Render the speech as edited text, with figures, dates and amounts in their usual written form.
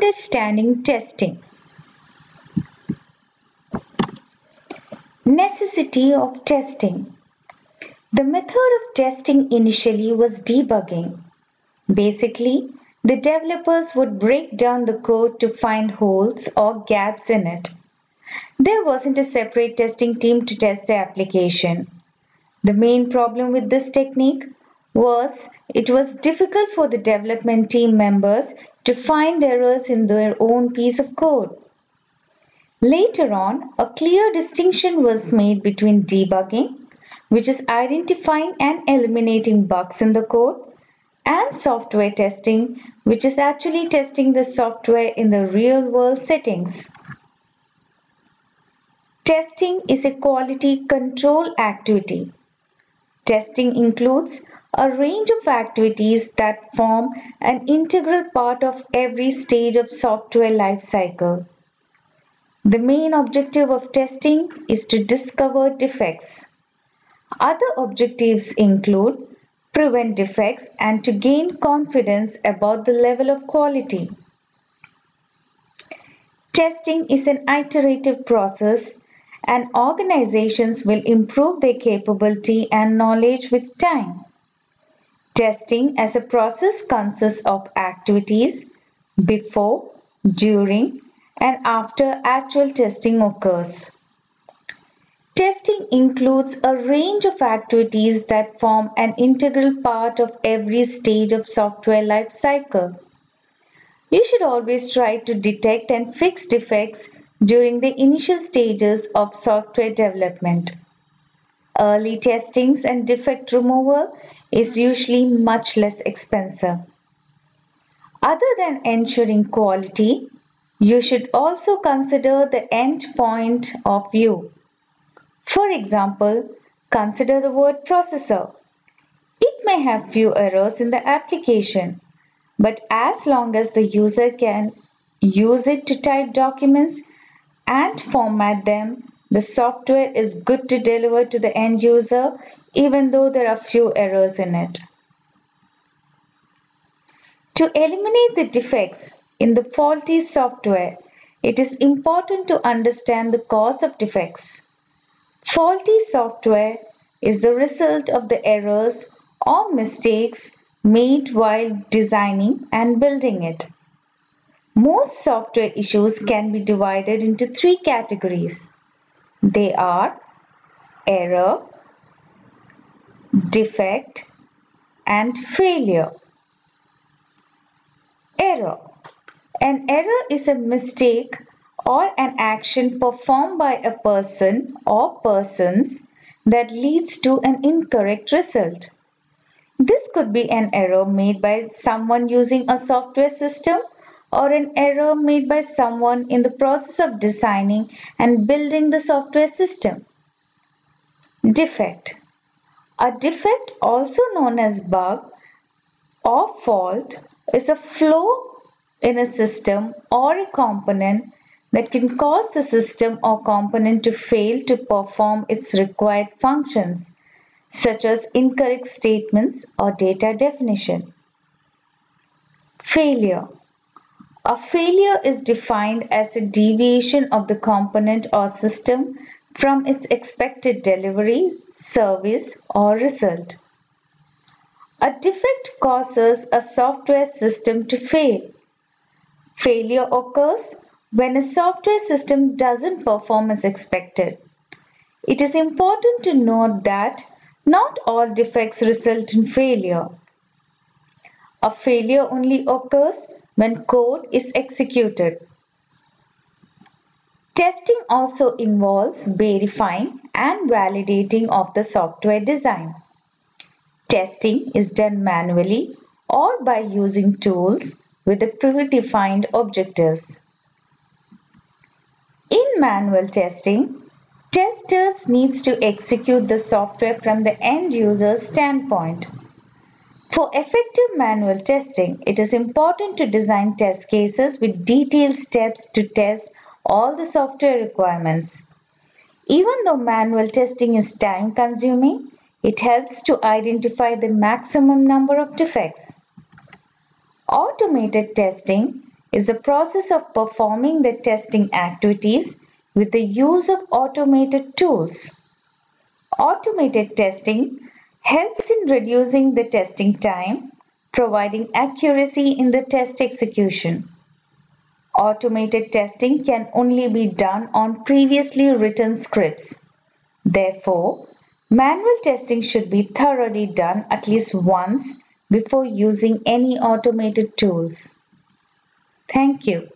Understanding testing. Necessity of testing. The method of testing initially was debugging. Basically, the developers would break down the code to find holes or gaps in it. There wasn't a separate testing team to test the application. The main problem with this technique was it was difficult for the development team members to find errors in their own piece of code. Later on, a clear distinction was made between debugging, which is identifying and eliminating bugs in the code, and software testing, which is actually testing the software in the real-world settings. Testing is a quality control activity. Testing includes a range of activities that form an integral part of every stage of software life cycle. The main objective of testing is to discover defects. Other objectives include prevent defects and to gain confidence about the level of quality. Testing is an iterative process, and organizations will improve their capability and knowledge with time. Testing as a process consists of activities before, during, and after actual testing occurs. Testing includes a range of activities that form an integral part of every stage of software life cycle. You should always try to detect and fix defects during the initial stages of software development. Early testings and defect removal is usually much less expensive. Other than ensuring quality, you should also consider the end point of view. For example, consider the word processor. It may have few errors in the application, but as long as the user can use it to type documents and format them, the software is good to deliver to the end user, even though there are few errors in it. To eliminate the defects in the faulty software, it is important to understand the cause of defects. Faulty software is the result of the errors or mistakes made while designing and building it. Most software issues can be divided into three categories. They are error, defect, and failure. Error. An error is a mistake or an action performed by a person or persons that leads to an incorrect result. This could be an error made by someone using a software system or an error made by someone in the process of designing and building the software system. Defect. A defect, also known as bug or fault, is a flaw in a system or a component that can cause the system or component to fail to perform its required functions, such as incorrect statements or data definition. Failure. A failure is defined as a deviation of the component or system from its expected delivery, service, or result. A defect causes a software system to fail. Failure occurs when a software system doesn't perform as expected. It is important to note that not all defects result in failure. A failure only occurs when code is executed. Testing also involves verifying and validating of the software design. Testing is done manually or by using tools with the predefined objectives. In manual testing, testers need to execute the software from the end user's standpoint. For effective manual testing, it is important to design test cases with detailed steps to test all the software requirements. Even though manual testing is time-consuming, it helps to identify the maximum number of defects. Automated testing is the process of performing the testing activities with the use of automated tools. Automated testing helps in reducing the testing time, providing accuracy in the test execution. Automated testing can only be done on previously written scripts. Therefore, manual testing should be thoroughly done at least once before using any automated tools. Thank you.